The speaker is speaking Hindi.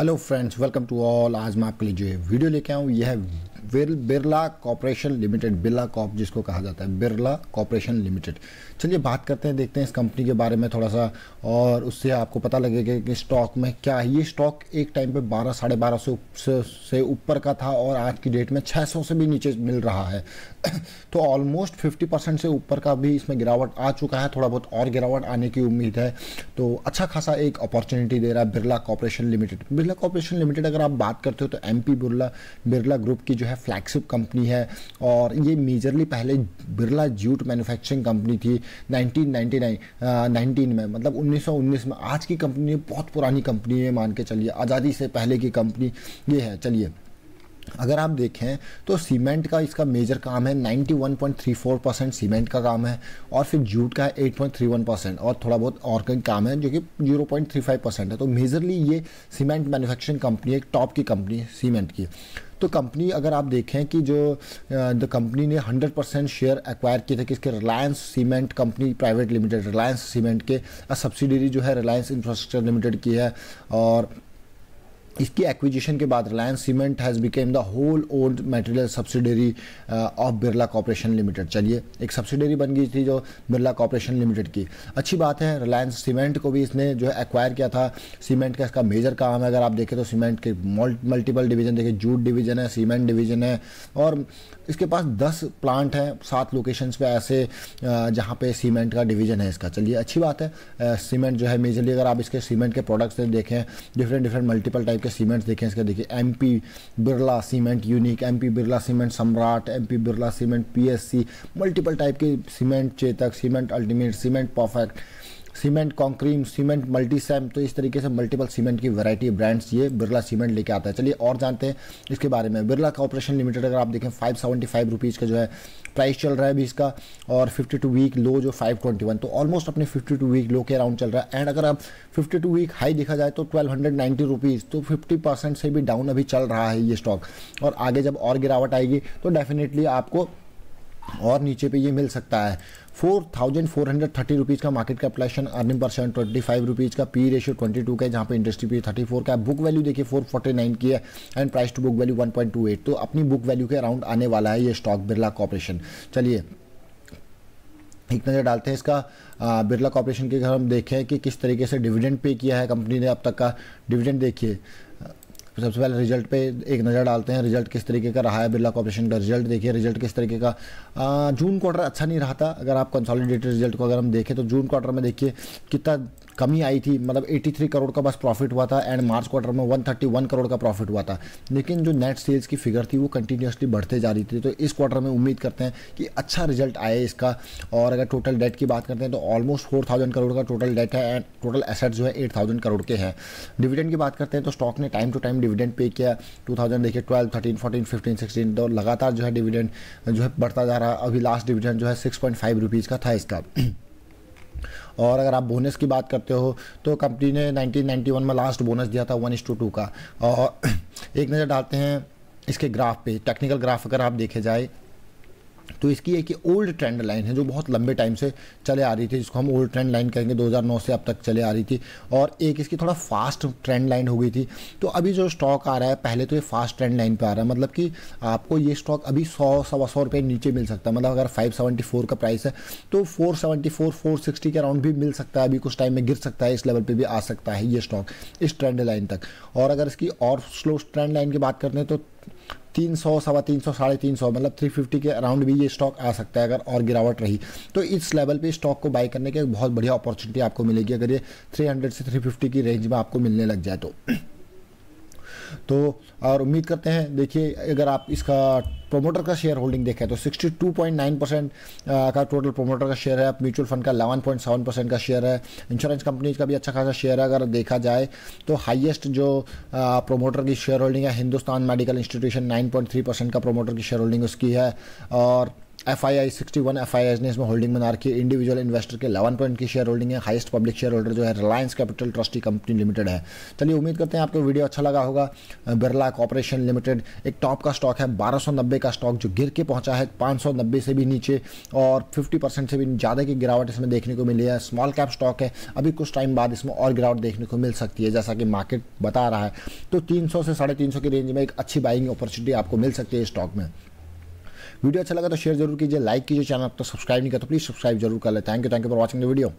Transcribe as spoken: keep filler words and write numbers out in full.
Hello friends, welcome to all. आज मैं आपके लिए जो वीडियो लेके आऊँ यह है Birla corporation limited, Birla corp जिसको कहा जाता है, बिरला कॉर्पोरेशन लिमिटेड। चलिए बात करते हैं, देखते हैं इस कंपनी के बारे में थोड़ा सा, और उससे आपको पता लगेगा कि स्टॉक में क्या है। ये स्टॉक एक टाइम पे बारह साढ़े बारह सौ से ऊपर का था और आज की डेट में छः सौ से भी नीचे मिल रहा है, तो ऑलमोस्ट फिफ्टी परसेंट से ऊपर का भी इसमें गिरावट आ चुका है। थोड़ा बहुत और गिरावट आने की उम्मीद है, तो अच्छा खासा एक अपॉर्चुनिटी दे रहा है Birla corporation limited. Birla corporation limited अगर आप बात करते हो तो M P Birla Birla group की जो है फ्लैगशिप कंपनी है, और ये मेजरली पहले बिरला जूट मैन्युफैक्चरिंग कंपनी थी नाइनटीन नाइन्टी नाइन नाइनटीन में, मतलब उन्नीस सौ उन्नीस में। आज की कंपनी बहुत पुरानी कंपनी है, मान के चलिए आज़ादी से पहले की कंपनी ये है। चलिए अगर आप देखें तो सीमेंट का इसका मेजर काम है, इक्यानवे पॉइंट तीन चार परसेंट सीमेंट का काम है, और फिर जूट का है आठ पॉइंट तीन एक परसेंट, और थोड़ा बहुत और कहीं काम है जो कि शून्य पॉइंट तीन पाँच परसेंट है। तो मेजरली ये सीमेंट मैन्युफैक्चरिंग कंपनी है, एक टॉप की कंपनी है सीमेंट की। तो कंपनी अगर आप देखें कि जो द कंपनी ने हंड्रेड परसेंट शेयर एक्वायर किए थे किसके, Reliance cement company private limited, Reliance cement के सब्सिडरी जो है रिलायंस इंफ्रास्ट्रक्चर लिमिटेड की है। और इसकी एक्विजिशन के बाद Reliance cement has become the whole owned material subsidiary of Birla corporation limited. चलिए एक सब्सिडरी बन गई थी जो बिरला कॉर्पोरेशन लिमिटेड की, अच्छी बात है। रिलायंस सीमेंट को भी इसने जो है एक्वायर किया था। सीमेंट का इसका मेजर काम है, अगर आप देखें तो सीमेंट के मल्टीपल डिवीज़न देखें, जूट डिवीज़न है, सीमेंट डिवीज़न है, और इसके पास दस प्लांट हैं, सात लोकेशंस पे ऐसे जहाँ पे सीमेंट का डिवीज़न है इसका। चलिए अच्छी बात है। सीमेंट जो है मेजरली अगर आप इसके सीमेंट के प्रोडक्ट्स देखें, डिफरेंट डिफरेंट मल्टीपल टाइप के सीमेंट्स देखें इसके, देखिए MP Birla cement unique, MP Birla cement Samrat, MP Birla cement PSC, multiple type के cement Chetak, cement ultimate, cement perfect, cement कॉन्क्रीम, cement मल्टीसैम। तो इस तरीके से मल्टीपल सीमेंट की वैरायटी ब्रांड्स ये बिरला सीमेंट लेके आता है। चलिए और जानते हैं इसके बारे में। बिरला कॉर्पोरेशन लिमिटेड अगर आप देखें फाइव सेवेंटी फाइव रुपीज़ का जो है प्राइस चल रहा है अभी इसका, और फिफ्टी टू वीक लो जो फाइव ट्वेंटी वन, तो ऑलमोस्ट अपने फिफ्टी टू वीक लो के अराउंड चल रहा है। एंड अगर आप फिफ्टी टू वीक हाई देखा जाए तो ट्वेल्व हंड्रेड नाइन्टी रुपीज़, तो फिफ्टी परसेंट से भी डाउन अभी चल रहा है ये स्टॉक, और आगे जब और गिरावट आएगी तो डेफिनेटली आपको और नीचे पे ये मिल सकता है। Four thousand four hundred thirty rupees का मार्केट कैपिटलाइजेशन, अर्निंग पर सेवन ट्वेंटी फाइव रुपीज़ का, पी रेशियो ट्वेंटी टू का है, जहाँ पे इंडस्ट्री पी थर्टी फोर का है, बुक वैल्यू देखिए फोर फोर्टी नाइन की है, and price to book value one point two eight. तो अपनी बुक वैल्यू के अराउंड आने वाला है ये स्टॉक बिरला कॉर्पोरेशन। चलिए एक नज़र डालते हैं इसका बिरला कॉर्पोरेशन के, अगर हम देखें कि किस तरीके से डिविडेंड पे किया है कंपनी ने अब तक का। डिविडेंड देखिए, सबसे पहले रिजल्ट पे एक नज़र डालते हैं, रिजल्ट किस तरीके का रहा है बिरला कॉर्पोरेशन का। रिजल्ट देखिए, रिजल्ट किस तरीके का, आ, जून क्वार्टर अच्छा नहीं रहा था। अगर आप कंसोलिडेटेड रिजल्ट को अगर हम देखें तो जून क्वार्टर में देखिए कितना कमी आई थी, मतलब तिरासी करोड़ का बस प्रॉफिट हुआ था, एंड मार्च क्वार्टर में एक सौ इकतीस करोड़ का प्रॉफिट हुआ था। लेकिन जो नेट सेल्स की फिगर थी वो कंटिन्यूसली बढ़ते जा रही थी, तो इस क्वार्टर में उम्मीद करते हैं कि अच्छा रिजल्ट आए इसका। और अगर टोटल डेट की बात करते हैं तो ऑलमोस्ट फोर थाउजेंड करोड़ का टोटल डेट है, एंड टोटल एसेट्स जो है एट थाउजेंड करोड़ के हैं। डिविडेंड की बात करते हैं तो स्टॉक ने time to time dividend pay किया, टू थाउजेंड देखिए twelve thirteen fourteen fifteen sixteen, तो लगातार जो है डिविडेंड जो है बढ़ता जा रहा है। अभी लास्ट डिविडेंड जो है सिक्स पॉइंट फाइव रुपीज़ का था इसका। और अगर आप बोनस की बात करते हो तो कंपनी ने नाइनटीन नाइन्टी वन में लास्ट बोनस दिया था वन इस टू टू का। और एक नज़र डालते हैं इसके ग्राफ पे, टेक्निकल ग्राफ अगर आप देखे जाए तो इसकी एक ओल्ड ट्रेंड लाइन है जो बहुत लंबे टाइम से चले आ रही थी, जिसको हम ओल्ड ट्रेंड लाइन कहेंगे, दो हज़ार नौ से अब तक चले आ रही थी। और एक इसकी थोड़ा फास्ट ट्रेंड लाइन हो गई थी, तो अभी जो स्टॉक आ रहा है पहले तो ये फास्ट ट्रेंड लाइन पे आ रहा है, मतलब कि आपको ये स्टॉक अभी सौ सवा सौ रुपये नीचे मिल सकता है। मतलब अगर फाइव सेवेंटी फोर का प्राइस है तो four seventy four four sixty के अराउंड भी मिल सकता है, अभी कुछ टाइम में गिर सकता है, इस लेवल पर भी आ सकता है ये स्टॉक इस ट्रेंड लाइन तक। और अगर इसकी और स्लो ट्रेंड लाइन की बात करते हैं तो तीन सौ सवा तीन सौ साढ़े तीन सौ मतलब थ्री फिफ्टी के अराउंड भी ये स्टॉक आ सकता है अगर और गिरावट रही तो। इस लेवल पे स्टॉक को बाय करने की बहुत बढ़िया अपॉर्चुनिटी आपको मिलेगी अगर ये थ्री हंड्रेड से थ्री फिफ्टी की रेंज में आपको मिलने लग जाए तो तो और उम्मीद करते हैं। देखिए अगर आप इसका प्रोमोटर का शेयर होल्डिंग देखें तो sixty two point nine percent का टोटल प्रोमोटर का शेयर है, म्यूचुअल फंड का इलेवन पॉइंट सेवन परसेंट का शेयर है, इंश्योरेंस कंपनीज का भी अच्छा खासा शेयर है। अगर देखा जाए तो हाईएस्ट जो प्रोमोटर की शेयर होल्डिंग है Hindustan medical institution nine point three percent का प्रोमोटर की शेयर होल्डिंग उसकी है, और F I I sixty one F I I ने इसमें होल्डिंग बना रखी है। इंडिविजुअल इन्वेस्टर के इलेवन परसेंट की शेयर होल्डिंग है। हाईएस्ट पब्लिक शेयर होल्डर जो है Reliance capital trustee company limited है। चलिए उम्मीद करते हैं आपको वीडियो अच्छा लगा होगा। बिरला कॉर्पोरेशन लिमिटेड एक टॉप का स्टॉक है, बारह सौ नब्बे का स्टॉक जो गिर के पहुंचा है पाँच सौ नब्बे से भी नीचे और फिफ्टी परसेंट से भी ज़्यादा की गिरावट इसमें देखने को मिली है। स्मॉल कैप स्टॉक है, अभी कुछ टाइम बाद इसमें और गिरावट देखने को मिल सकती है जैसा कि मार्केट बता रहा है। तो तीन सौ से साढ़े तीन सौ की रेंज में एक अच्छी बाइंग अपॉर्चुनिटी आपको मिल सकती है स्टॉक में। वीडियो अच्छा लगा तो शेयर जरूर कीजिए, लाइक कीजिए, चैनल आप तो सब्सक्राइब नहीं किया तो प्लीज़ सब्सक्राइब जरूर कर ले। Thank you thank you for watching the video.